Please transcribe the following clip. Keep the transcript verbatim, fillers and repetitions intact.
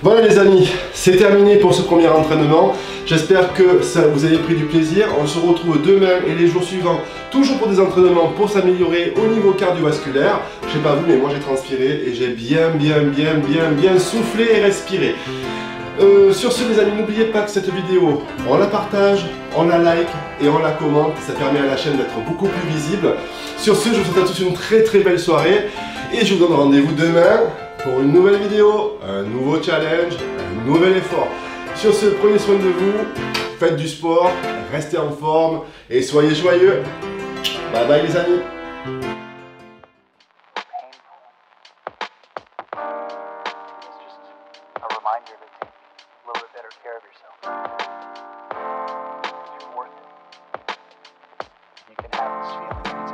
Voilà les amis, c'est terminé pour ce premier entraînement. J'espère que ça vous avez pris du plaisir. On se retrouve demain et les jours suivants, toujours pour des entraînements pour s'améliorer au niveau cardiovasculaire. Je sais pas vous, mais moi j'ai transpiré et j'ai bien, bien, bien, bien, bien soufflé et respiré. Euh, sur ce les amis, n'oubliez pas que cette vidéo, on la partage, on la like et on la commente. Ça permet à la chaîne d'être beaucoup plus visible. Sur ce, je vous souhaite à tous une très très belle soirée et je vous donne rendez-vous demain pour une nouvelle vidéo, un nouveau challenge, un nouvel effort. Sur ce, prenez soin de vous, faites du sport, restez en forme et soyez joyeux. Bye bye les amis. Have this feeling.